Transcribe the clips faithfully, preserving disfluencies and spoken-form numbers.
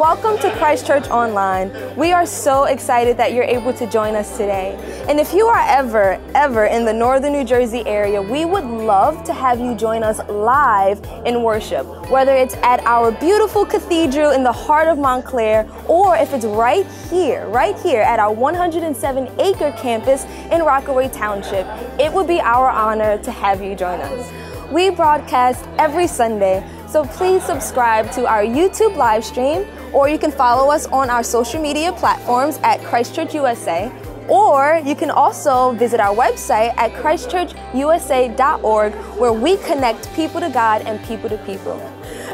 Welcome to Christ Church Online. We are so excited that you're able to join us today. And if you are ever, ever in the northern New Jersey area, we would love to have you join us live in worship, whether it's at our beautiful cathedral in the heart of Montclair, or if it's right here, right here at our one hundred seven acre campus in Rockaway Township. It would be our honor to have you join us. We broadcast every Sunday, so please subscribe to our YouTube live stream, or you can follow us on our social media platforms at Christ Church U S A, or you can also visit our website at christ church u s a dot org, where we connect people to God and people to people.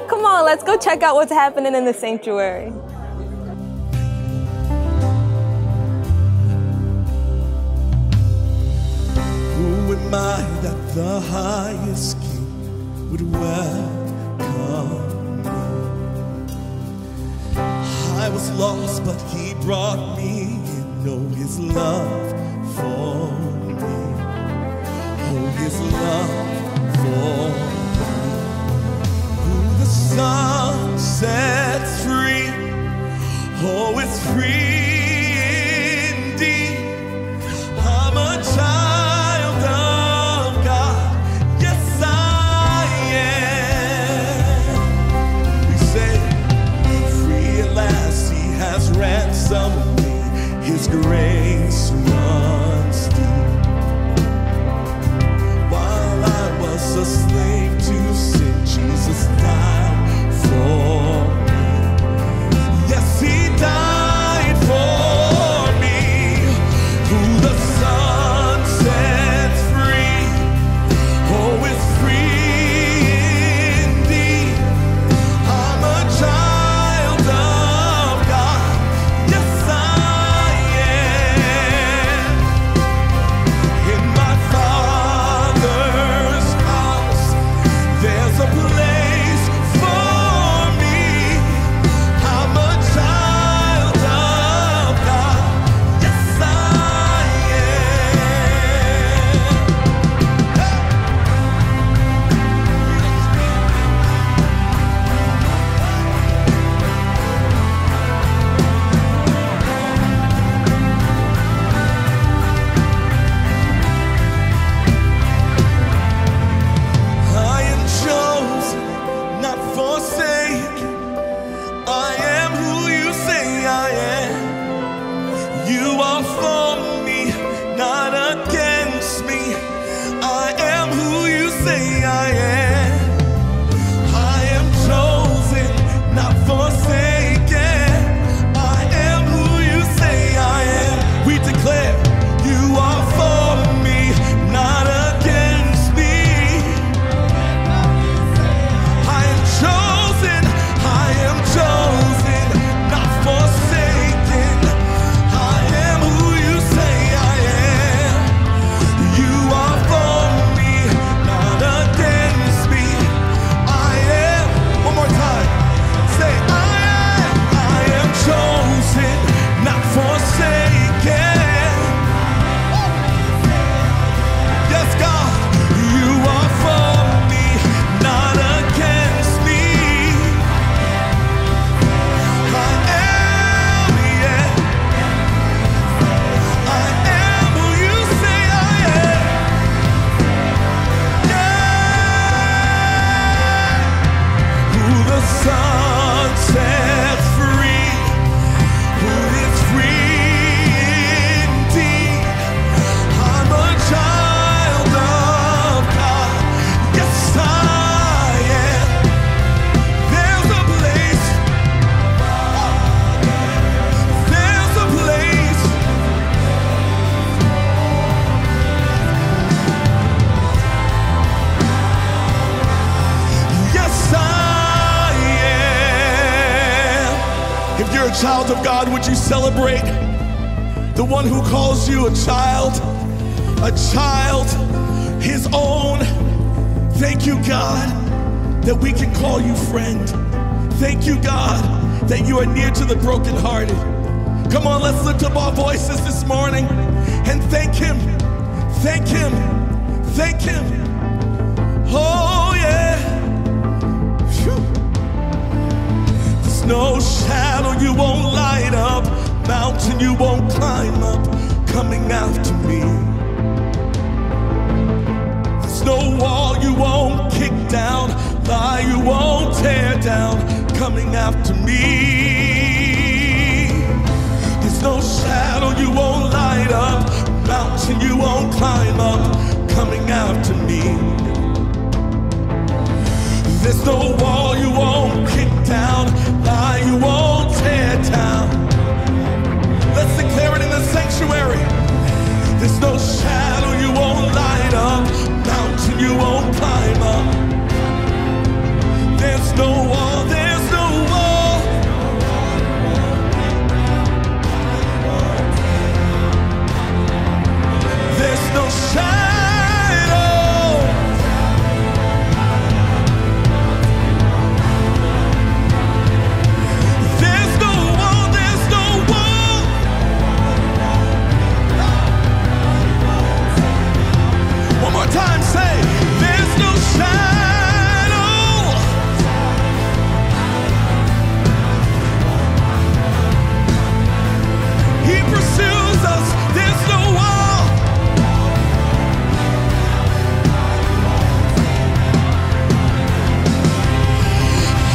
Come on, let's go check out what's happening in the sanctuary. Who am I that the highest king would welcome me? I was lost, but he brought me in. Oh, his love for me. Oh, his love for me. Who the sun sets free. Oh, it's free indeed. I'm a child. Ransom me, his grace runs deep. While I was a slave to sin, Jesus died for me. Yes, he died. Child of God, would you celebrate the one who calls you a child, a child, his own? Thank you, God, that we can call you friend. Thank you, God, that you are near to the brokenhearted. Come on, let's lift up our voices this morning and thank him, thank him, thank him. Oh, yeah. Whew. There's no shadow mountain you won't climb up coming after me. There's no wall you won't kick down, lie you won't tear down coming after me. There's no shadow you won't light up, mountain you won't climb up coming after me. There's no wall you won't kick down, lie you won't tear down. Let's declare it in the sanctuary. There's no shadow you won't light up, mountain you won't climb up. There's no wall, there's no wall. There's no shadow. Time say there's no shadow. He pursues us, there's no wall.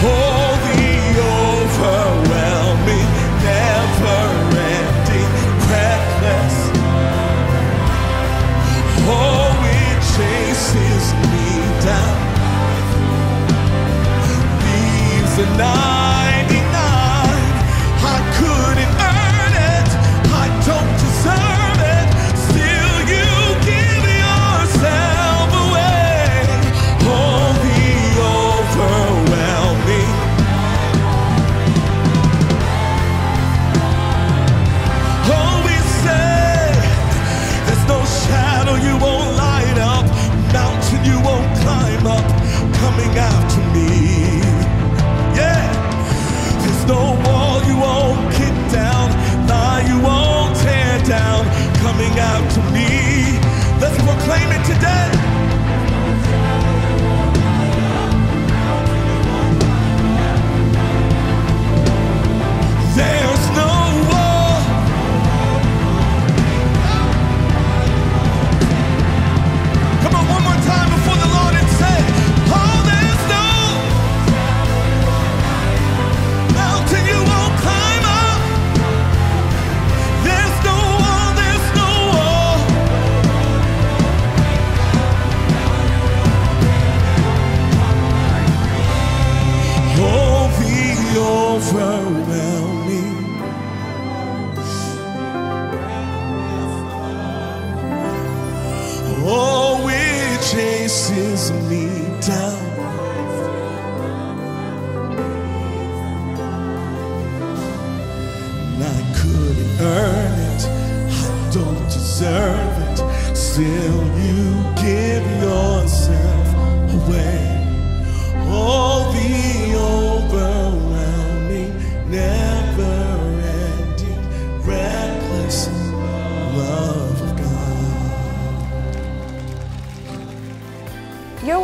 Oh, the overwhelming, never-ending, reckless. Oh, chases me down, leaves the ninety-nine. I couldn't earn it, I don't deserve it. Still you give yourself away. Oh, the overwhelming. Oh, we say there's no shadow you won't lie. Mountain you won't climb up coming after me. Yeah, there's no wall you won't kick down, lie you won't tear down coming after me. Let's proclaim it today.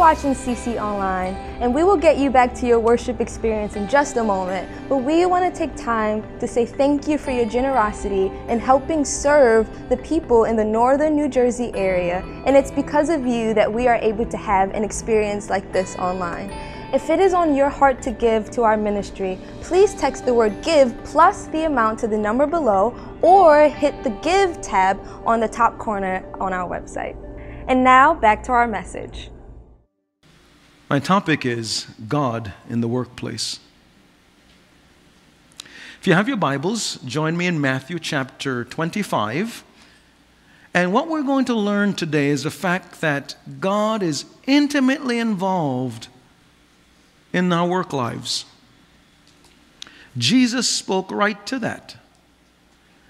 There's no C C Online, and we will get you back to your worship experience in just a moment, but we want to take time to say thank you for your generosity in helping serve the people in the northern New Jersey area, and it's because of you that we are able to have an experience like this online. If it is on your heart to give to our ministry, please text the word give plus the amount to the number below, or hit the give tab on the top corner on our website. And now back to our message. My topic is God in the workplace. If you have your Bibles, join me in Matthew chapter twenty-five. And what we're going to learn today is the fact that God is intimately involved in our work lives. Jesus spoke right to that.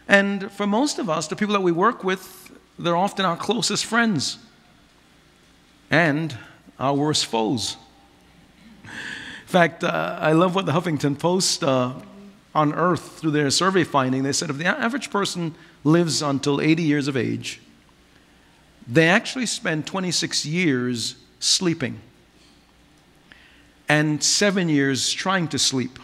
And for most of us, the people that we work with, they're often our closest friends. And our worst foes. In fact, uh, I love what the Huffington Post uh, unearthed through their survey finding. They said if the average person lives until eighty years of age, they actually spend twenty-six years sleeping and seven years trying to sleep.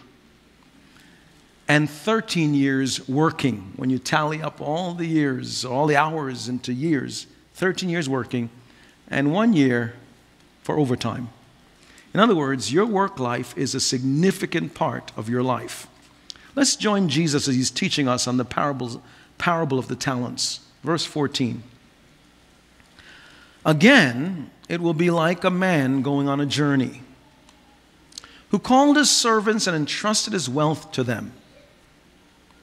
and thirteen years working. When you tally up all the years, all the hours into years, thirteen years working, and one year for overtime. In other words, your work life is a significant part of your life. Let's join Jesus as he's teaching us on the parables, parable of the talents. Verse fourteen. Again, it will be like a man going on a journey, who called his servants and entrusted his wealth to them.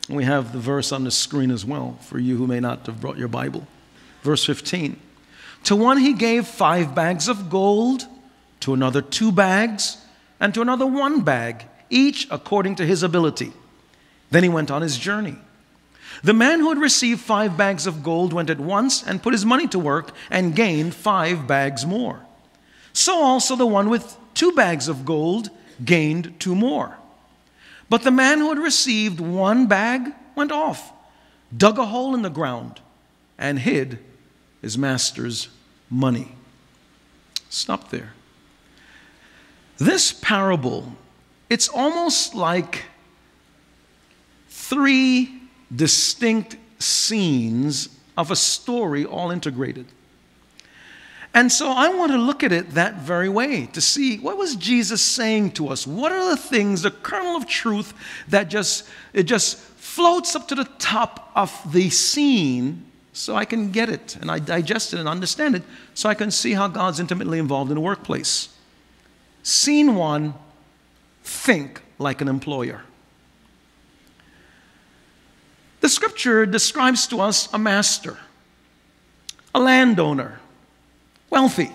We have the verse on the screen as well for you who may not have brought your Bible. Verse fifteen. To one he gave five bags of gold, to another two bags, and to another one bag, each according to his ability. Then he went on his journey. The man who had received five bags of gold went at once and put his money to work and gained five bags more. So also the one with two bags of gold gained two more. But the man who had received one bag went off, dug a hole in the ground, and hid his master's money. Stop there. This parable, it's almost like three distinct scenes of a story all integrated. And so I want to look at it that very way, to see what was Jesus saying to us? What are the things, the kernel of truth that just, it just floats up to the top of the scene so I can get it and I digest it and understand it so I can see how God's intimately involved in the workplace. Scene one, think like an employer. The scripture describes to us a master, a landowner, wealthy.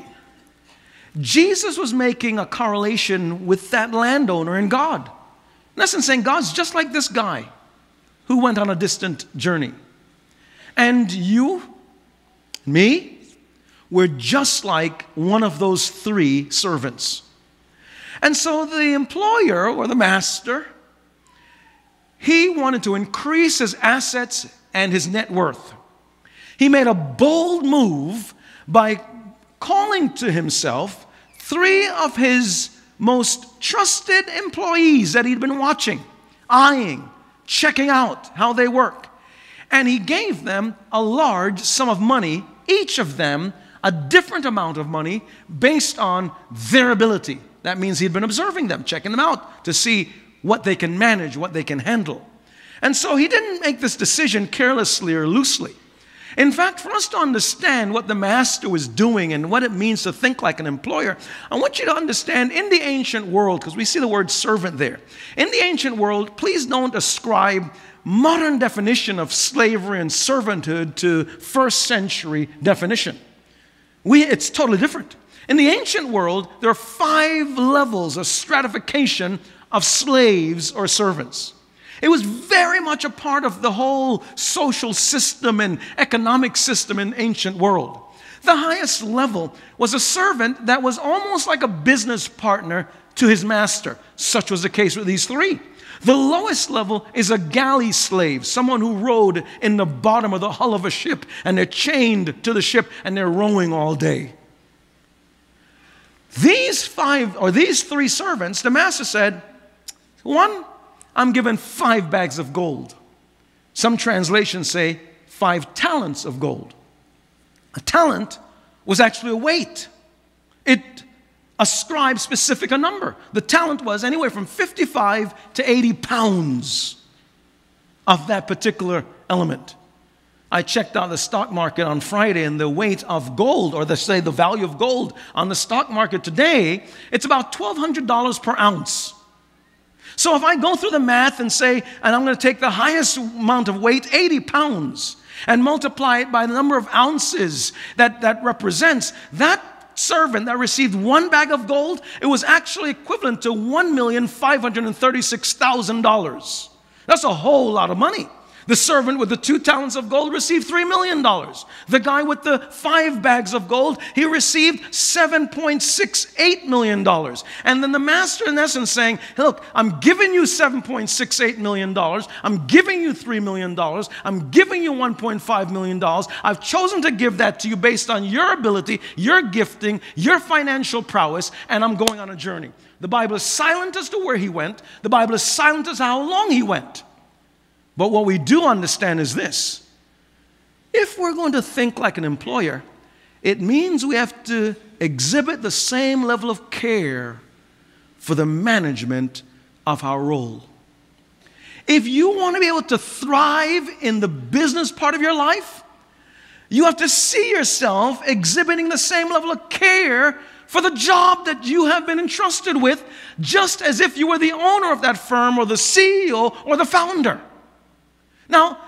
Jesus was making a correlation with that landowner and God. In essence, saying God's just like this guy who went on a distant journey. And you, me, we're just like one of those three servants. And so the employer or the master, he wanted to increase his assets and his net worth. He made a bold move by calling to himself three of his most trusted employees that he'd been watching, eyeing, checking out how they work. And he gave them a large sum of money, each of them a different amount of money based on their ability. That means he'd been observing them, checking them out to see what they can manage, what they can handle. And so he didn't make this decision carelessly or loosely. In fact, for us to understand what the master was doing and what it means to think like an employer, I want you to understand in the ancient world, because we see the word servant there. In the ancient world, please don't ascribe modern definition of slavery and servanthood to first century definition. We, it's totally different. In the ancient world, there are five levels of stratification of slaves or servants. It was very much a part of the whole social system and economic system in the ancient world. The highest level was a servant that was almost like a business partner to his master. Such was the case with these three. The lowest level is a galley slave, someone who rowed in the bottom of the hull of a ship, and they're chained to the ship and they're rowing all day. These five, or these three servants, the master said, one, I'm given five bags of gold. Some translations say five talents of gold. A talent was actually a weight. It ascribed specific a number. The talent was anywhere from fifty-five to eighty pounds of that particular element. I checked out the stock market on Friday, and the weight of gold, or the, say the value of gold on the stock market today, it's about twelve hundred dollars per ounce. So if I go through the math and say, and I'm going to take the highest amount of weight, eighty pounds, and multiply it by the number of ounces that that represents, that servant that received one bag of gold, it was actually equivalent to one million five hundred thirty-six thousand dollars. That's a whole lot of money. The servant with the two talents of gold received three million dollars. The guy with the five bags of gold, he received seven point six eight million dollars. And then the master, in essence, saying, hey, look, I'm giving you seven point six eight million dollars. I'm giving you three million dollars. I'm giving you one point five million dollars. I've chosen to give that to you based on your ability, your gifting, your financial prowess, and I'm going on a journey. The Bible is silent as to where he went. The Bible is silent as to how long he went. But what we do understand is this. If we're going to think like an employer, it means we have to exhibit the same level of care for the management of our role. If you want to be able to thrive in the business part of your life, you have to see yourself exhibiting the same level of care for the job that you have been entrusted with, just as if you were the owner of that firm or the C E O or the founder. Now,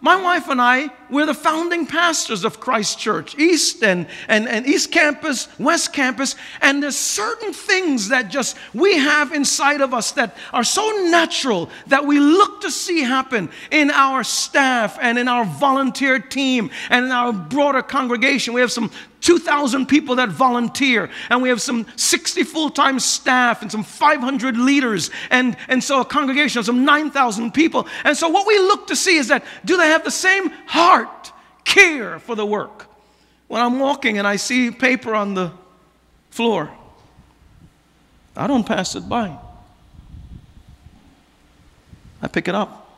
my wife and I, we're the founding pastors of Christ Church, East and, and, and East Campus, West Campus, and there's certain things that just we have inside of us that are so natural that we look to see happen in our staff and in our volunteer team and in our broader congregation. We have some two thousand people that volunteer, and we have some sixty full-time staff and some five hundred leaders, and, and so a congregation of some nine thousand people. And so what we look to see is that, do they have the same heart, care for the work? When I'm walking and I see paper on the floor, I don't pass it by. I pick it up.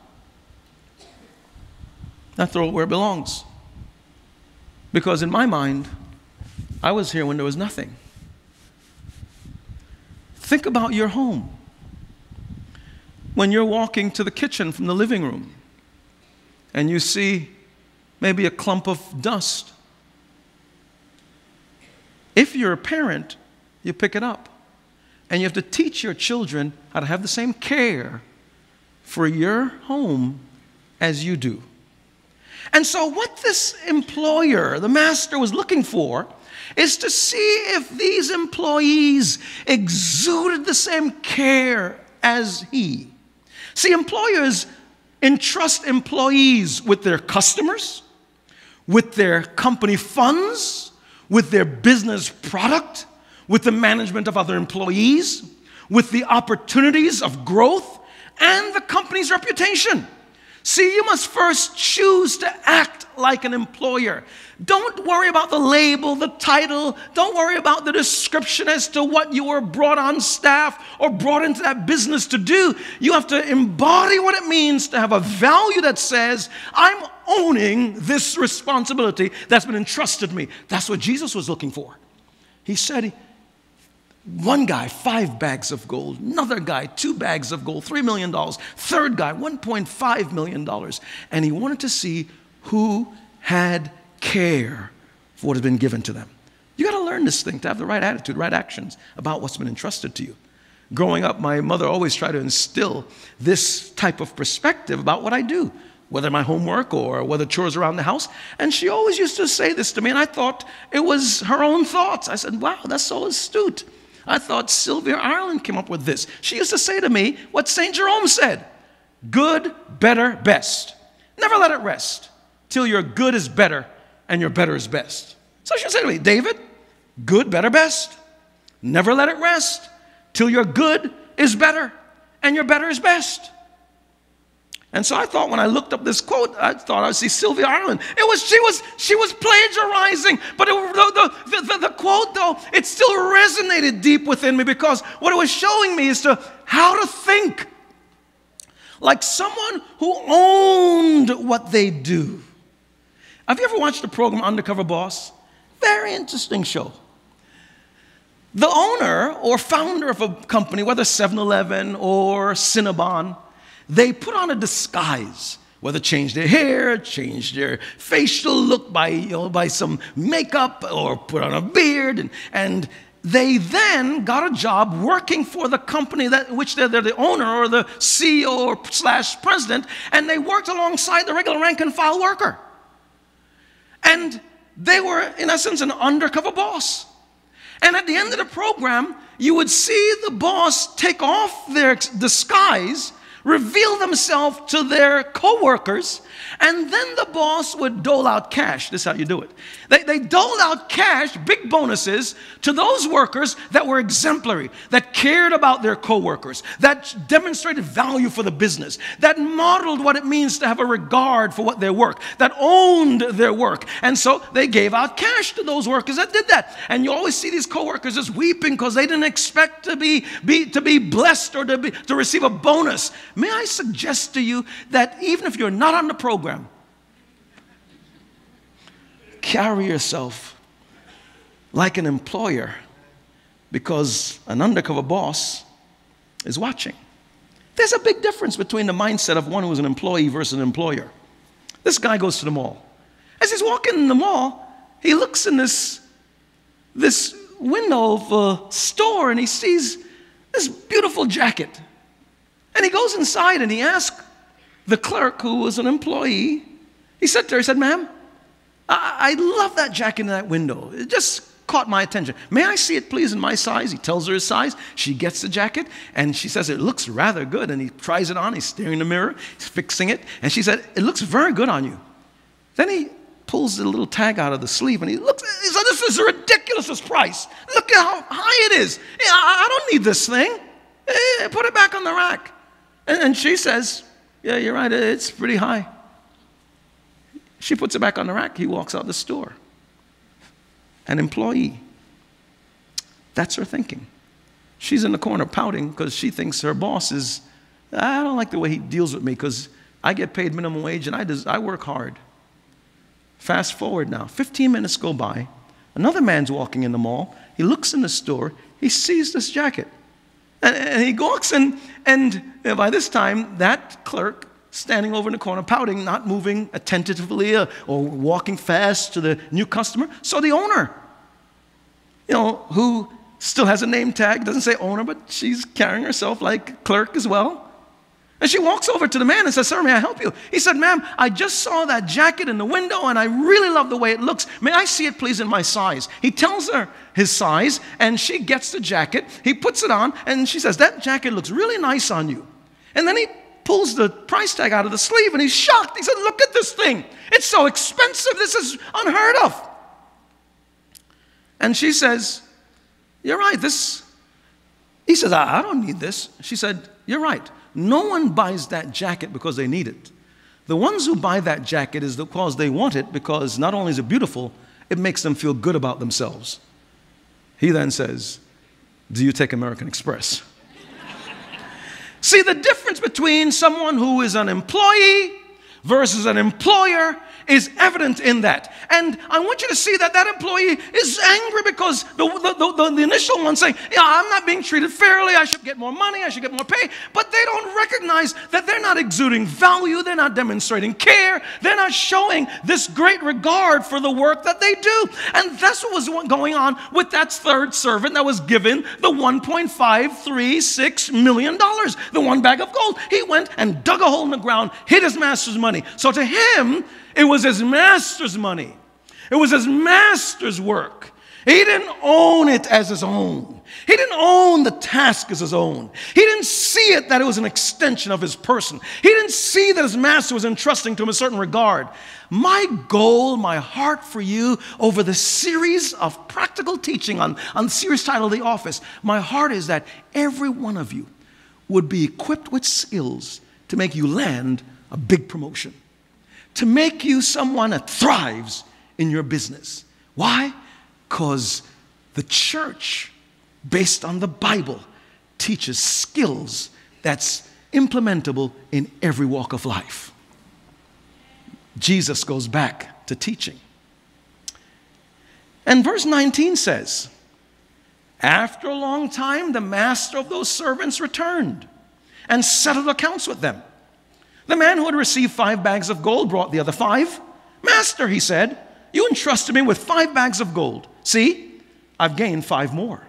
I throw it where it belongs. Because in my mind, I was here when there was nothing. Think about your home. When you're walking to the kitchen from the living room and you see maybe a clump of dust, if you're a parent, you pick it up. And you have to teach your children how to have the same care for your home as you do. And so what this employer, the master, was looking for is to see if these employees exuded the same care as he. See, employers entrust employees with their customers, with their company funds, with their business product, with the management of other employees, with the opportunities of growth, and the company's reputation. See, you must first choose to act like an employer. Don't worry about the label, the title. Don't worry about the description as to what you were brought on staff or brought into that business to do. You have to embody what it means to have a value that says, I'm owning this responsibility that's been entrusted to me. That's what Jesus was looking for. He said, one guy, five bags of gold. Another guy, two bags of gold, three million dollars. Third guy, one point five million dollars. And he wanted to see who had care for what had been given to them. You got to learn this thing, to have the right attitude, right actions about what's been entrusted to you. Growing up, my mother always tried to instill this type of perspective about what I do, whether my homework or whether chores around the house. And she always used to say this to me, and I thought it was her own thoughts. I said, wow, that's so astute. I thought Sylvia Ireland came up with this. She used to say to me what Saint Jerome said, good, better, best. Never let it rest till your good is better and your better is best. So she would say to me, David, good, better, best. Never let it rest till your good is better and your better is best. And so I thought when I looked up this quote, I thought I would see Sylvia Ireland. It was, she was, she was plagiarizing, but it, the, the, the, the quote, though, it still resonated deep within me, because what it was showing me is to how to think like someone who owned what they do. Have you ever watched the program Undercover Boss? Very interesting show. The owner or founder of a company, whether seven eleven or Cinnabon, they put on a disguise, whether change their hair, change their facial look by, you know, by some makeup, or put on a beard. And, and they then got a job working for the company that which they're, they're the owner or the C E O or slash president, and they worked alongside the regular rank and file worker. And they were, in essence, an undercover boss. And at the end of the program, you would see the boss take off their disguise, reveal themselves to their co-workers, and then the boss would dole out cash. This is how you do it. They, they doled out cash, big bonuses, to those workers that were exemplary, that cared about their co-workers, that demonstrated value for the business, that modeled what it means to have a regard for what their work, that owned their work. And so they gave out cash to those workers that did that. And you always see these co-workers just weeping because they didn't expect to be, be, to be blessed or to, be, to receive a bonus. May I suggest to you that even if you're not on the program, carry yourself like an employer, because an undercover boss is watching. There's a big difference between the mindset of one who is an employee versus an employer. This guy goes to the mall. As he's walking in the mall, he looks in this, this window of a store and he sees this beautiful jacket. And he goes inside and he asks the clerk, who was an employee, he said to her, he said, "Ma'am, I, I love that jacket in that window. It just caught my attention. May I see it, please, in my size?" He tells her his size. She gets the jacket and she says, "It looks rather good." And he tries it on. He's staring in the mirror. He's fixing it. And she said, "It looks very good on you." Then he pulls the little tag out of the sleeve and he looks. He said, "This is ridiculous, this price. Look at how high it is. I don't need this thing. Put it back on the rack." And she says, "Yeah, you're right. It's pretty high." She puts it back on the rack. He walks out the store. An employee. That's her thinking. She's in the corner pouting because she thinks her boss is, "I don't like the way he deals with me because I get paid minimum wage and I, des- I work hard." Fast forward now. fifteen minutes go by. Another man's walking in the mall. He looks in the store. He sees this jacket. And, and he walks in. And by this time, that clerk, standing over in the corner, pouting, not moving attentively or, or walking fast to the new customer. So the owner, you know, who still has a name tag, doesn't say owner, but she's carrying herself like clerk as well. And she walks over to the man and says, "Sir, may I help you?" He said, "Ma'am, I just saw that jacket in the window and I really love the way it looks. May I see it, please, in my size?" He tells her his size and she gets the jacket. He puts it on and she says, "That jacket looks really nice on you." And then he pulls the price tag out of the sleeve and he's shocked. He said, "Look at this thing. It's so expensive. This is unheard of." And she says, "You're right. This." He says, I, I don't need this. She said, "You're right. No one buys that jacket because they need it. The ones who buy that jacket is because they want it, because not only is it beautiful, it makes them feel good about themselves." He then says, "Do you take American Express?" See, the difference between someone who is an employee versus an employer is evident in that. And I want you to see that that employee is angry because the, the, the, the initial one saying, "Yeah, I'm not being treated fairly. I should get more money. I should get more pay." But they don't recognize that they're not exuding value. They're not demonstrating care. They're not showing this great regard for the work that they do. And that's what was going on with that third servant that was given the one point five three six million dollars, the one bag of gold. He went and dug a hole in the ground, hid his master's money. So to him, it was his master's money. It was his master's work. He didn't own it as his own. He didn't own the task as his own. He didn't see it that it was an extension of his person. He didn't see that his master was entrusting to him a certain regard. My goal, my heart for you over the series of practical teaching on, on the series titled The Office, my heart is that every one of you would be equipped with skills to make you land a big promotion, to make you someone that thrives in your business. Why? Because the church, based on the Bible, teaches skills that's implementable in every walk of life. Jesus goes back to teaching. And verse nineteen says, "After a long time, the master of those servants returned and settled accounts with them. The man who had received five bags of gold brought the other five. 'Master,' he said, 'you entrusted me with five bags of gold. See, I've gained five more.'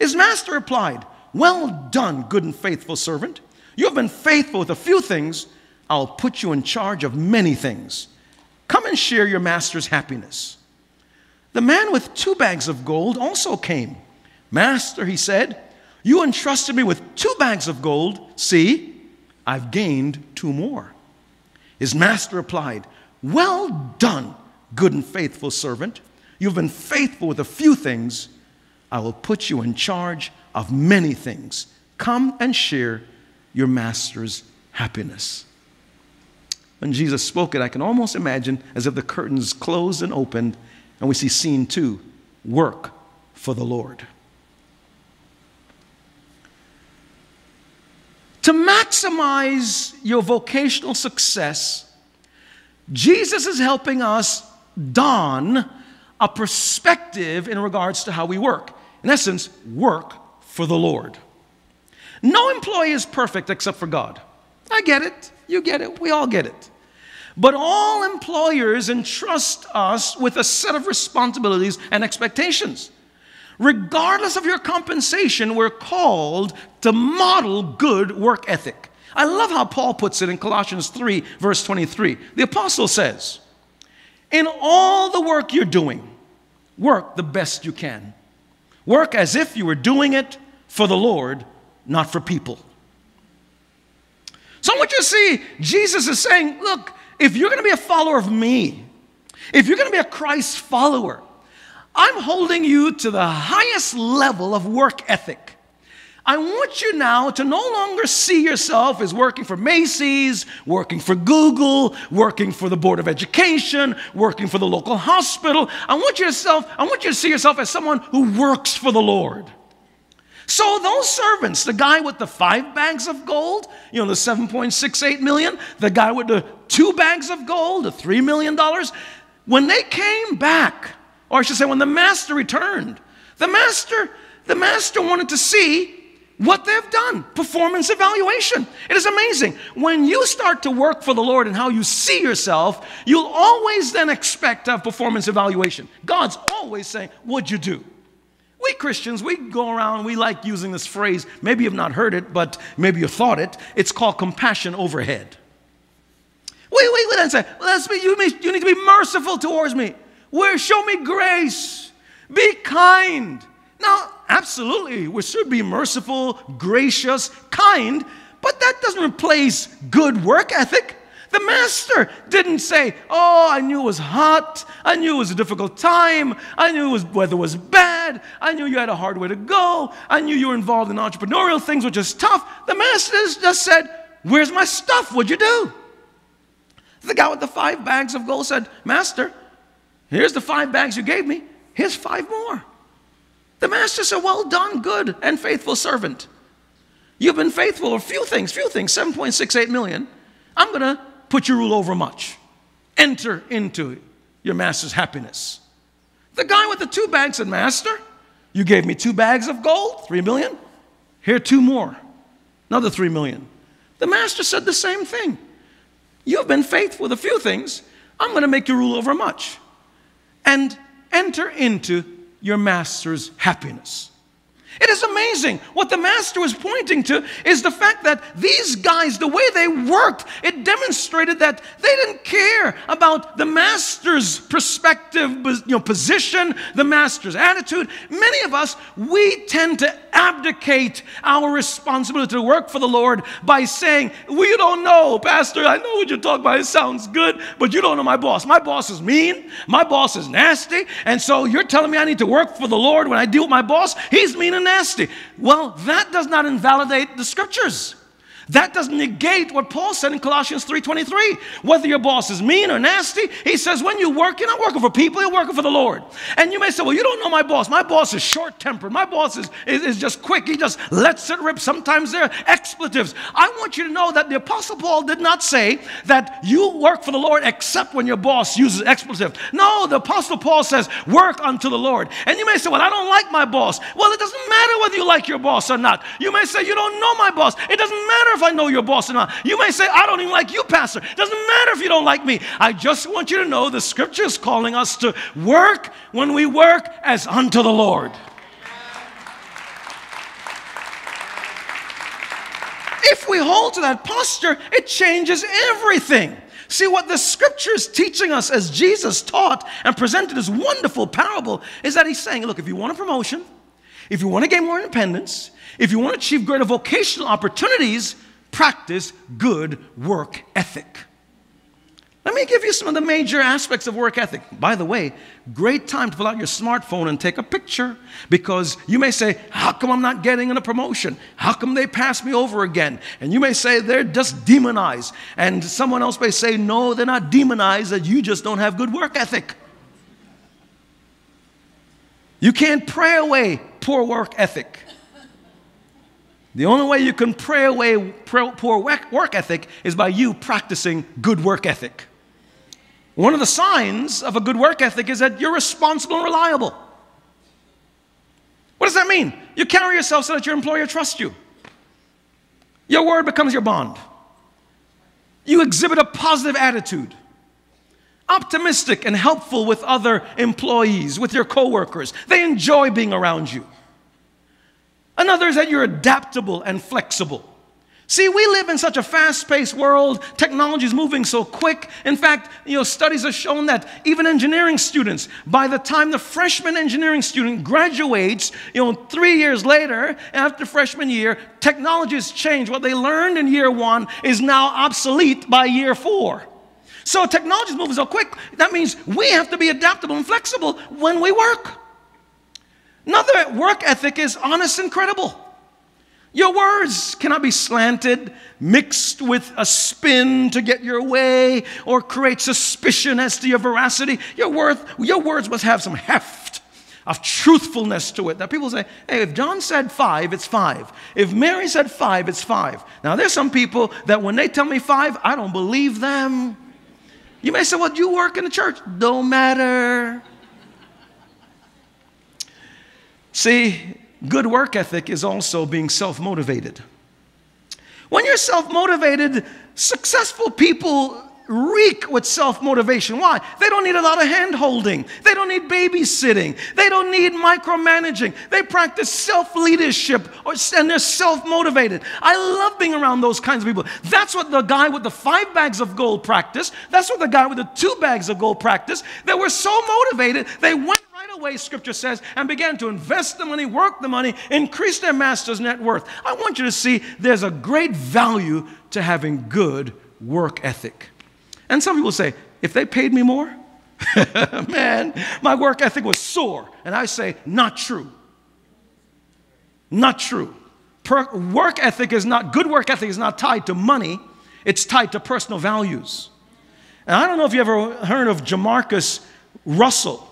His master replied, 'Well done, good and faithful servant. You have been faithful with a few things. I'll put you in charge of many things. Come and share your master's happiness.' The man with two bags of gold also came. 'Master,' he said, 'you entrusted me with two bags of gold. See, I've gained two more.' His master replied, 'Well done, good and faithful servant. You've been faithful with a few things. I will put you in charge of many things. Come and share your master's happiness.'" When Jesus spoke it, I can almost imagine as if the curtains closed and opened, and we see scene two, work for the Lord. To maximize your vocational success, Jesus is helping us don a perspective in regards to how we work. In essence, work for the Lord. No employee is perfect except for God. I get it. You get it. We all get it. But all employers entrust us with a set of responsibilities and expectations. Regardless of your compensation, we're called to model good work ethic. I love how Paul puts it in Colossians three, verse twenty-three. The apostle says, in all the work you're doing, work the best you can. Work as if you were doing it for the Lord, not for people. So what you see, Jesus is saying, look, if you're going to be a follower of me, if you're going to be a Christ follower, I'm holding you to the highest level of work ethic. I want you now to no longer see yourself as working for Macy's, working for Google, working for the Board of Education, working for the local hospital. I want yourself, I want you to see yourself as someone who works for the Lord. So those servants, the guy with the five bags of gold, you know, the seven point six eight million, the guy with the two bags of gold, the three million dollars, when they came back, or I should say when the master returned, the master, the master wanted to see what they've done, performance evaluation. It is amazing. When you start to work for the Lord and how you see yourself, you'll always then expect to have performance evaluation. God's always saying, what'd you do? We Christians, we go around, we like using this phrase. Maybe you've not heard it, but maybe you thought it. It's called compassion overhead. We, we, we then say, well, that's me. You, you need to be merciful towards me. Where, show me grace. Be kind. Now, absolutely, we should be merciful, gracious, kind, but that doesn't replace good work ethic. The master didn't say, oh, I knew it was hot, I knew it was a difficult time, I knew it was, weather was bad, I knew you had a hard way to go, I knew you were involved in entrepreneurial things, which is tough. The master just said, where's my stuff? What'd you do? The guy with the five bags of gold said, master, here's the five bags you gave me, here's five more. The master said, well done, good and faithful servant. You've been faithful over few things, few things, seven point six eight million. I'm going to put your rule over much. Enter into your master's happiness. The guy with the two bags said, master, you gave me two bags of gold, three million. Here two more, another three million. The master said the same thing. You've been faithful with a few things. I'm going to make you rule over much. And enter into your master's happiness. It is amazing. What the master was pointing to is the fact that these guys, the way they worked, it demonstrated that they didn't care about the master's perspective, you know, position, the master's attitude. Many of us, we tend to abdicate our responsibility to work for the Lord by saying, well, you don't know, Pastor, I know what you're talking about. It sounds good, but you don't know my boss. My boss is mean. My boss is nasty. And so you're telling me I need to work for the Lord when I deal with my boss? He's mean and nasty. Well, that does not invalidate the scriptures. That doesn't negate what Paul said in Colossians three twenty-three. Whether your boss is mean or nasty, he says when you work, you're not working for people, you're working for the Lord. And you may say, well, you don't know my boss. My boss is short-tempered. My boss is, is, is just quick. He just lets it rip. Sometimes there are expletives. I want you to know that the Apostle Paul did not say that you work for the Lord except when your boss uses expletives. No, the Apostle Paul says, work unto the Lord. And you may say, well, I don't like my boss. Well, it doesn't matter whether you like your boss or not. You may say, you don't know my boss. It doesn't matter if I know your boss or not. You may say, I don't even like you, Pastor. Doesn't matter if you don't like me. I just want you to know the scripture is calling us to work when we work as unto the Lord. If we hold to that posture, it changes everything. See, what the scripture is teaching us as Jesus taught and presented this wonderful parable is that he's saying, look, if you want a promotion, if you want to gain more independence, if you want to achieve greater vocational opportunities, practice good work ethic. Let me give you some of the major aspects of work ethic. By the way, great time to pull out your smartphone and take a picture, because you may say, how come I'm not getting in a promotion? How come they pass me over again? And you may say, they're just demonized. And someone else may say, no, they're not demonized, that you just don't have good work ethic. You can't pray away poor work ethic. The only way you can pray away poor work ethic is by you practicing good work ethic. One of the signs of a good work ethic is that you're responsible and reliable. What does that mean? You carry yourself so that your employer trusts you. Your word becomes your bond. You exhibit a positive attitude. Optimistic and helpful with other employees, with your coworkers. They enjoy being around you. Another is that you're adaptable and flexible. See, we live in such a fast-paced world. Technology is moving so quick. In fact, you know, studies have shown that even engineering students, by the time the freshman engineering student graduates, you know, three years later, after freshman year, technology has changed. What they learned in year one is now obsolete by year four. So technology is moving so quick. That means we have to be adaptable and flexible when we work. Another work ethic is honest and credible. Your words cannot be slanted, mixed with a spin to get your way, or create suspicion as to your veracity. Your, worth, your words must have some heft of truthfulness to it. Now, people say, hey, if John said five, it's five. If Mary said five, it's five. Now, there's some people that when they tell me five, I don't believe them. You may say, well, you work in the church. Don't matter. See, good work ethic is also being self-motivated. When you're self-motivated, successful people reek with self-motivation. Why? They don't need a lot of hand-holding. They don't need babysitting. They don't need micromanaging. They practice self-leadership and they're self-motivated. I love being around those kinds of people. That's what the guy with the five bags of gold practiced. That's what the guy with the two bags of gold practiced. They were so motivated, they went away, Scripture says, and began to invest the money, work the money, increase their master's net worth. I want you to see there's a great value to having good work ethic. And some people say, if they paid me more, man, my work ethic was sore. And I say, not true. Not true. Per work ethic is not, good work ethic is not tied to money. It's tied to personal values. And I don't know if you ever heard of Jamarcus Russell.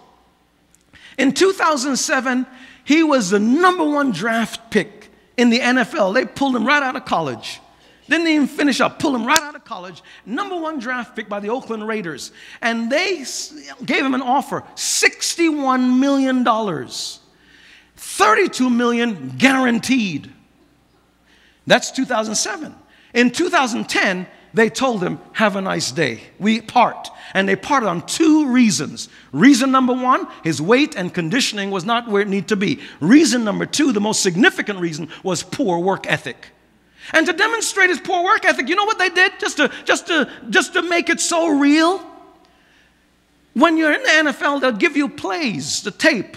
In two thousand seven, he was the number one draft pick in the N F L. They pulled him right out of college. Didn't even finish up. Pulled him right out of college. Number one draft pick by the Oakland Raiders. And they gave him an offer, sixty-one million dollars. thirty-two million dollars guaranteed. That's two thousand seven. In two thousand ten, they told him, have a nice day. We part. And they parted on two reasons. Reason number one, his weight and conditioning was not where it needed to be. Reason number two, the most significant reason, was poor work ethic. And to demonstrate his poor work ethic, you know what they did? Just to, just to, just to make it so real. When you're in the N F L, they'll give you plays, the tape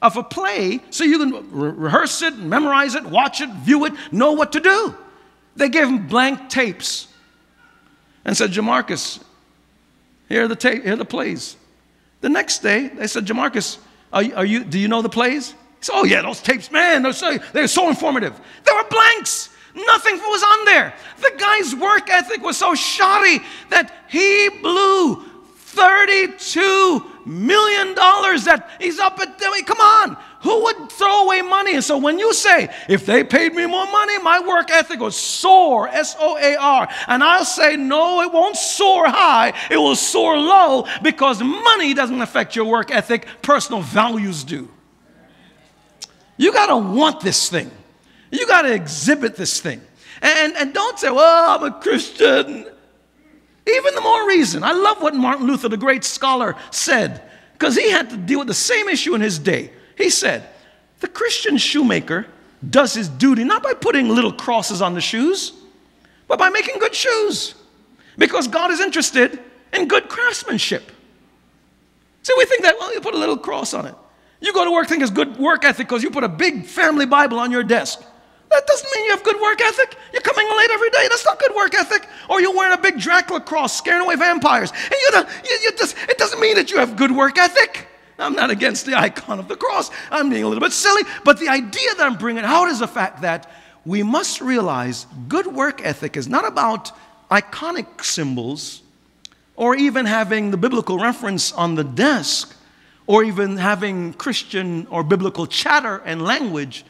of a play, so you can re rehearse it, memorize it, watch it, view it, know what to do. They gave him blank tapes. And said, Jamarcus, here are the, tape, here are the plays. The next day, they said, Jamarcus, are you, are you, do you know the plays? He said, oh, yeah, those tapes, man, they're so, they're so informative. There were blanks. Nothing was on there. The guy's work ethic was so shoddy that he blew thirty-two million dollars. That he's up at, I mean, come on. Who would throw away money? And so when you say, if they paid me more money, my work ethic will soar, S O A R. And I'll say, no, it won't soar high. It will soar low because money doesn't affect your work ethic. Personal values do. You got to want this thing. You got to exhibit this thing. And, and don't say, well, I'm a Christian. Even the more reason. I love what Martin Luther, the great scholar, said because he had to deal with the same issue in his day. He said, the Christian shoemaker does his duty not by putting little crosses on the shoes, but by making good shoes because God is interested in good craftsmanship. See, we think that, well, you put a little cross on it. You go to work thinking it's good work ethic because you put a big family Bible on your desk. That doesn't mean you have good work ethic. You're coming late every day. That's not good work ethic. Or you're wearing a big Dracula cross, scaring away vampires. And you don't, you, you just, it doesn't mean that you have good work ethic. I'm not against the icon of the cross. I'm being a little bit silly. But the idea that I'm bringing out is the fact that we must realize good work ethic is not about iconic symbols or even having the biblical reference on the desk or even having Christian or biblical chatter and language.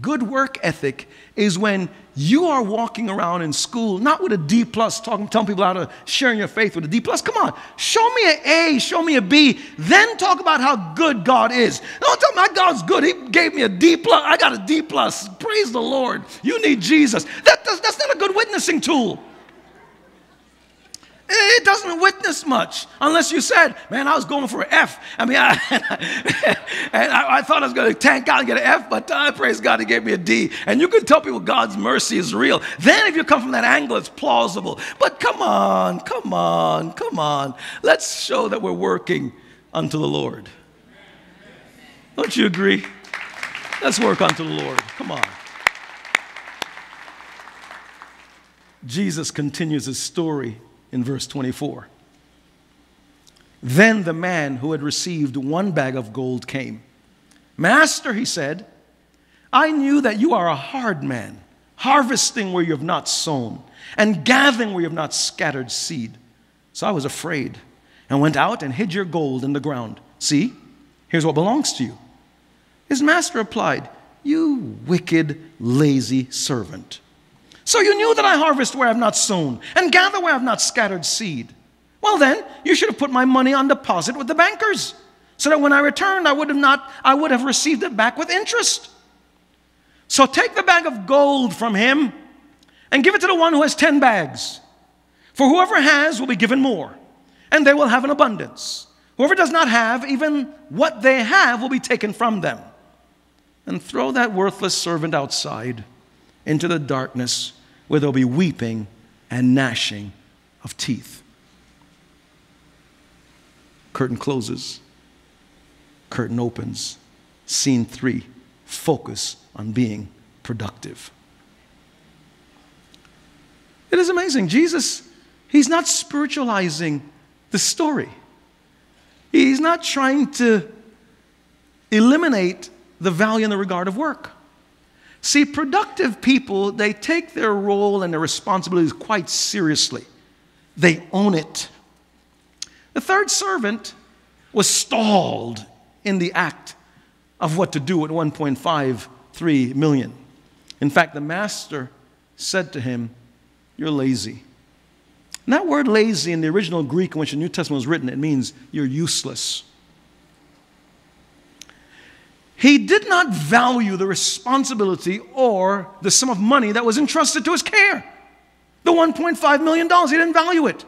Good work ethic is when you are walking around in school, not with a D plus, talking, telling people how to share your faith with a D plus. Come on, show me an A, show me a B, then talk about how good God is. Don't tell me my God's good. He gave me a D plus. I got a D plus. Praise the Lord. You need Jesus. That does, that's not a good witnessing tool. It doesn't witness much unless you said, man, I was going for an F. I mean, I, and I, I thought I was going to tank out and get an F, but uh, praise God, he gave me a D. And you can tell people God's mercy is real. Then if you come from that angle, it's plausible. But come on, come on, come on. Let's show that we're working unto the Lord. Don't you agree? Let's work unto the Lord. Come on. Jesus continues his story. In verse twenty-four, then the man who had received one bag of gold came. Master, he said, I knew that you are a hard man, harvesting where you have not sown and gathering where you have not scattered seed. So I was afraid and went out and hid your gold in the ground. See, here's what belongs to you. His master replied, you wicked, lazy servant. So you knew that I harvest where I have not sown and gather where I have not scattered seed. Well then, you should have put my money on deposit with the bankers, so that when I returned, I would have not, I would have received it back with interest. So take the bag of gold from him and give it to the one who has ten bags. For whoever has will be given more, and they will have an abundance. Whoever does not have, even what they have will be taken from them. And throw that worthless servant outside into the darkness where there'll be weeping and gnashing of teeth. Curtain closes. Curtain opens. Scene three, focus on being productive. It is amazing. Jesus, he's not spiritualizing the story. He's not trying to eliminate the value and the regard of work. See, productive people, they take their role and their responsibilities quite seriously. They own it. The third servant was stalled in the act of what to do at one point five three million. In fact, the master said to him, you're lazy. And that word lazy in the original Greek in which the New Testament was written, it means you're useless. He did not value the responsibility or the sum of money that was entrusted to his care. The one point five million dollars, he didn't value it.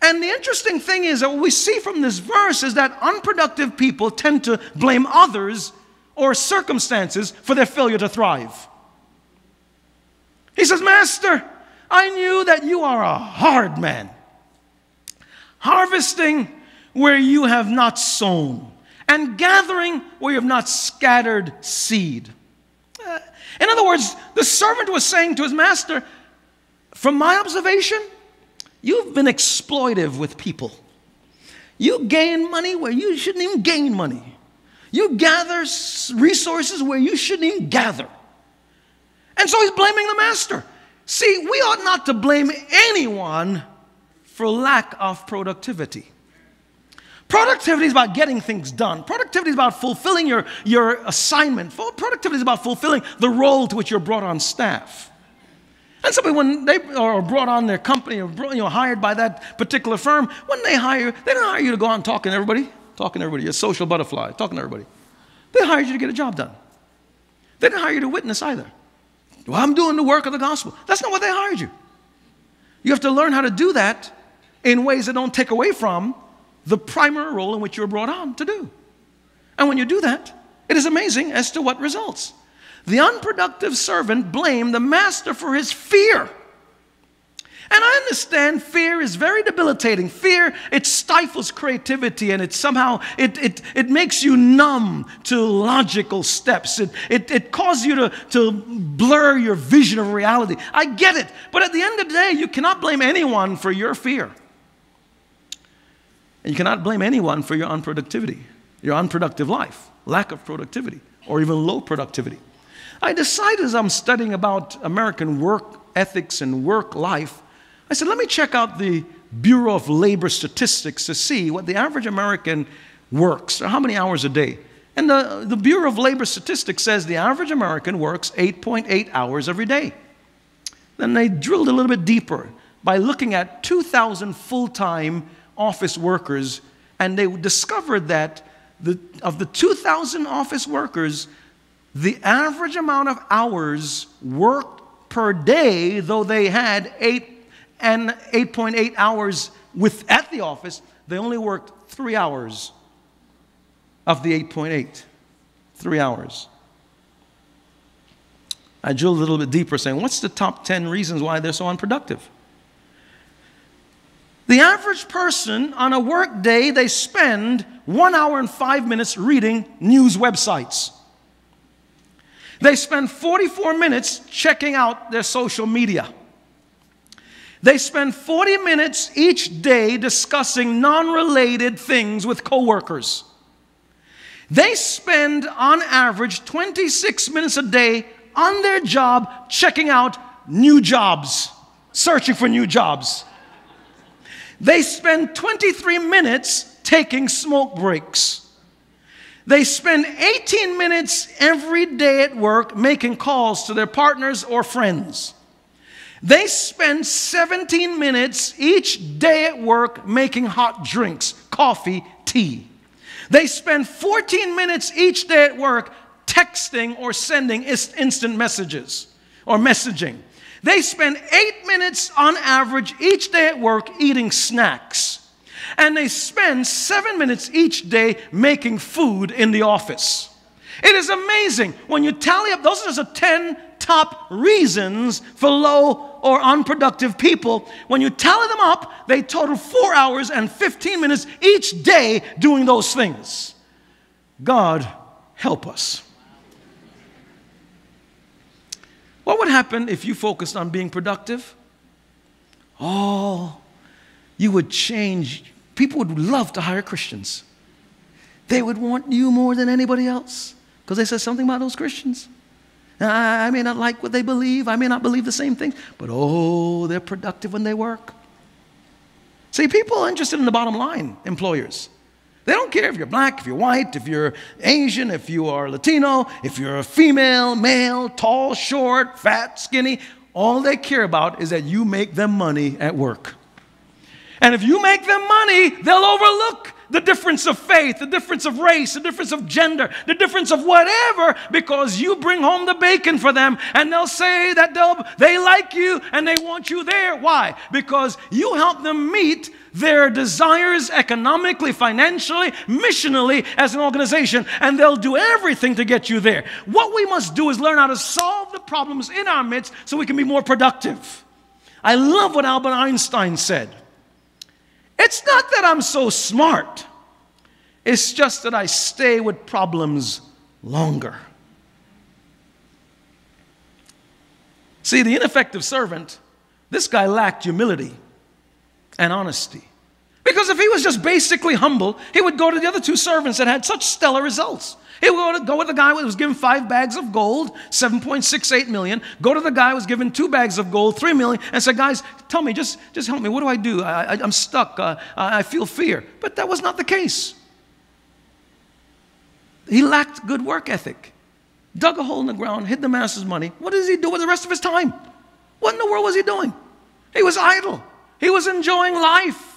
And the interesting thing is that what we see from this verse is that unproductive people tend to blame others or circumstances for their failure to thrive. He says, Master, I knew that you are a hard man, harvesting where you have not sown, and gathering where you have not scattered seed. Uh, in other words, the servant was saying to his master, from my observation, you've been exploitive with people. You gain money where you shouldn't even gain money. You gather resources where you shouldn't even gather. And so he's blaming the master. See, we ought not to blame anyone for lack of productivity. Productivity is about getting things done. Productivity is about fulfilling your, your assignment. Productivity is about fulfilling the role to which you're brought on staff. And somebody, when they are brought on their company or brought, you know, hired by that particular firm, when they hire you, they don't hire you to go on talking to everybody. Talking to everybody. You're a social butterfly. Talking to everybody. They hired you to get a job done. They didn't hire you to witness either. Well, I'm doing the work of the gospel. That's not what they hired you. You have to learn how to do that in ways that don't take away from the primary role in which you're brought on to do. And when you do that, it is amazing as to what results. The unproductive servant blamed the master for his fear. And I understand fear is very debilitating. Fear, it stifles creativity, and it somehow, it, it, it makes you numb to logical steps. It, it, it causes you to, to blur your vision of reality. I get it. But at the end of the day, you cannot blame anyone for your fear. And you cannot blame anyone for your unproductivity, your unproductive life, lack of productivity, or even low productivity. I decided as I'm studying about American work ethics and work life, I said, let me check out the Bureau of Labor Statistics to see what the average American works, or how many hours a day. And the, the Bureau of Labor Statistics says the average American works eight point eight hours every day. Then they drilled a little bit deeper by looking at two thousand full-time office workers, and they discovered that the, of the two thousand office workers, the average amount of hours worked per day, though they had eight and eight point eight hours with, at the office, they only worked three hours of the eight point eight, three hours. I drilled a little bit deeper, saying, what's the top ten reasons why they're so unproductive? The average person on a work day, they spend one hour and five minutes reading news websites. They spend forty-four minutes checking out their social media. They spend forty minutes each day discussing non-related things with coworkers. They spend, on average, twenty-six minutes a day on their job checking out new jobs, searching for new jobs. They spend twenty-three minutes taking smoke breaks. They spend eighteen minutes every day at work making calls to their partners or friends. They spend seventeen minutes each day at work making hot drinks, coffee, tea. They spend fourteen minutes each day at work texting or sending instant messages or messaging. They spend eight minutes on average each day at work eating snacks. And they spend seven minutes each day making food in the office. It is amazing when you tally up, those are the ten top reasons for low or unproductive people. When you tally them up, they total four hours and fifteen minutes each day doing those things. God help us. What would happen if you focused on being productive? Oh, you would change. People would love to hire Christians. They would want you more than anybody else because they said something about those Christians. I, I may not like what they believe. I may not believe the same things. But, oh, they're productive when they work. See, people are interested in the bottom line, employers. They don't care if you're black, if you're white, if you're Asian, if you are Latino, if you're a female, male, tall, short, fat, skinny. All they care about is that you make them money at work. And if you make them money, they'll overlook the difference of faith, the difference of race, the difference of gender, the difference of whatever, because you bring home the bacon for them, and they'll say that they'll, they like you and they want you there. Why? Because you help them meet their desires economically, financially, missionally as an organization, and they'll do everything to get you there. What we must do is learn how to solve the problems in our midst so we can be more productive. I love what Albert Einstein said. It's not that I'm so smart. It's just that I stay with problems longer. See, the ineffective servant, this guy lacked humility and honesty. Because if he was just basically humble, he would go to the other two servants that had such stellar results. He would go with the guy who was given five bags of gold, seven point six eight million. Go to the guy who was given two bags of gold, three million, and say, guys, tell me, just, just help me. What do I do? I, I, I'm stuck. Uh, I feel fear. But that was not the case. He lacked good work ethic. Dug a hole in the ground, hid the master's money. What does he do with the rest of his time? What in the world was he doing? He was idle. He was enjoying life.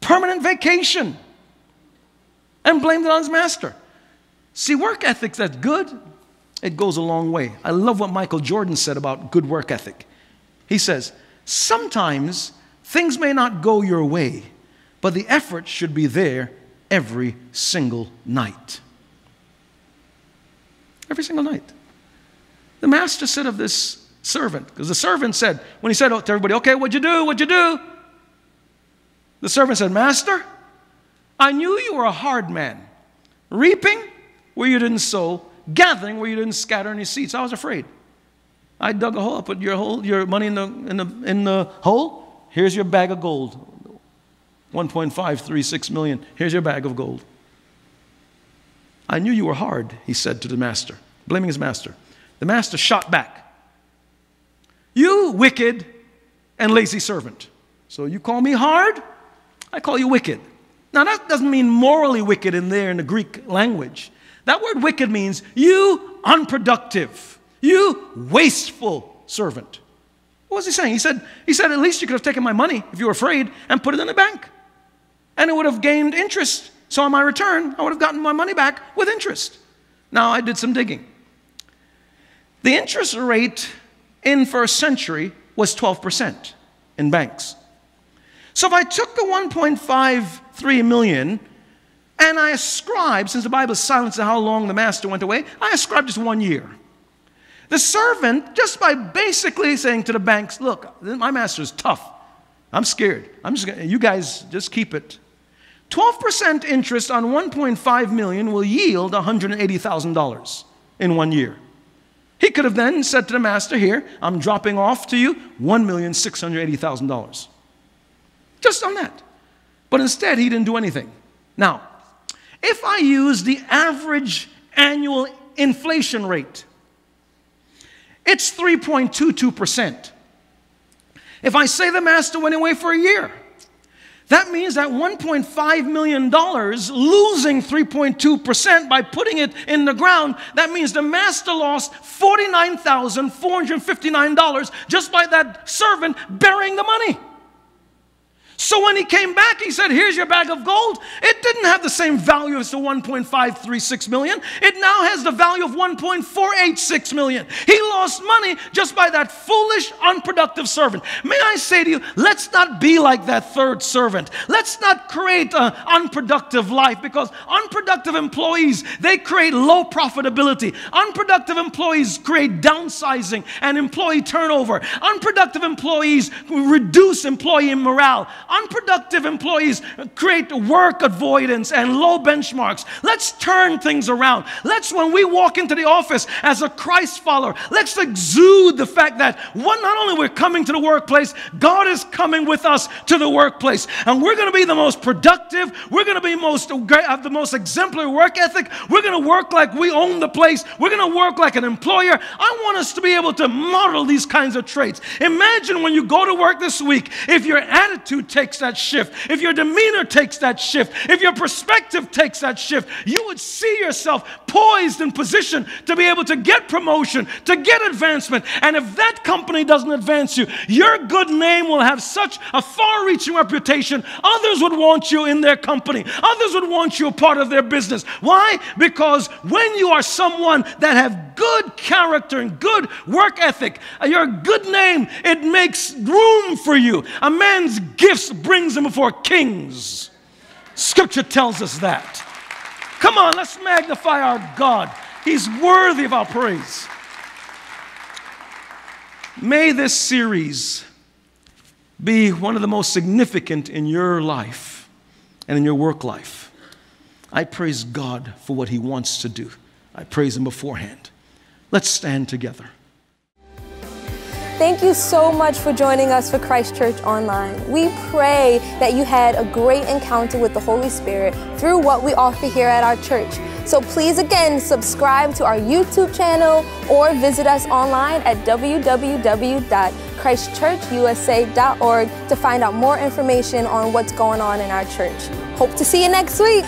Permanent vacation. And blamed it on his master. See, work ethic that's good, it goes a long way. I love what Michael Jordan said about good work ethic. He says, sometimes things may not go your way, but the effort should be there every single night. Every single night. The master said of this servant, because the servant said, when he said to everybody, okay, what'd you do, what'd you do? The servant said, Master, I knew you were a hard man, reaping where you didn't sow, gathering where you didn't scatter any seeds. I was afraid. I dug a hole. I put your, hole, your money in the, in, the, in the hole. Here's your bag of gold. one point five three six million. Here's your bag of gold. I knew you were hard, he said to the master, blaming his master. The master shot back. You wicked and lazy servant. So you call me hard, I call you wicked. Now, that doesn't mean morally wicked in there in the Greek language. That word wicked means you unproductive, you wasteful servant. What was he saying? He said, he said, at least you could have taken my money if you were afraid and put it in the bank. And it would have gained interest. So on my return, I would have gotten my money back with interest. Now, I did some digging. The interest rate in first century was twelve percent in banks. So if I took the one point five three million and I ascribed, since the Bible is silent to how long the master went away, I ascribed just one year. The servant, just by basically saying to the banks, look, my master is tough. I'm scared. I'm just gonna, you guys just keep it. twelve percent interest on one point five million dollars will yield one hundred eighty thousand dollars in one year. He could have then said to the master, here, I'm dropping off to you one million six hundred eighty thousand dollars. Just on that. But instead, he didn't do anything. Now, if I use the average annual inflation rate, it's three point two two percent. If I say the master went away for a year, that means that one point five million dollars losing three point two percent by putting it in the ground, that means the master lost forty-nine thousand four hundred fifty-nine dollars just by that servant burying the money. So when he came back, he said, here's your bag of gold. It didn't have the same value as the one point five three six million. It now has the value of one point four eight six million. He lost money just by that foolish, unproductive servant. May I say to you, let's not be like that third servant. Let's not create an unproductive life, because unproductive employees, they create low profitability. Unproductive employees create downsizing and employee turnover. Unproductive employees reduce employee morale. Unproductive employees create work avoidance and low benchmarks. Let's turn things around. Let's, when we walk into the office as a Christ follower, let's exude the fact that one, not only we're coming to the workplace, God is coming with us to the workplace. And we're going to be the most productive. We're going to be most, have the most exemplary work ethic. We're going to work like we own the place. We're going to work like an employer. I want us to be able to model these kinds of traits. Imagine when you go to work this week, if your attitude takes that shift, if your demeanor takes that shift, if your perspective takes that shift, you would see yourself poised and positioned to be able to get promotion, to get advancement. And if that company doesn't advance you, your good name will have such a far-reaching reputation, others would want you in their company. Others would want you a part of their business. Why? Because when you are someone that have good character and good work ethic, your good name, it makes room for you. A man's gifts brings him before kings. Scripture tells us that. Come on, let's magnify our God. He's worthy of our praise. May this series be one of the most significant in your life and in your work life. I praise God for what He wants to do. I praise Him beforehand. Let's stand together. Thank you so much for joining us for Christ Church Online. We pray that you had a great encounter with the Holy Spirit through what we offer here at our church. So please, again, subscribe to our YouTube channel or visit us online at w w w dot christ church u s a dot org to find out more information on what's going on in our church. Hope to see you next week.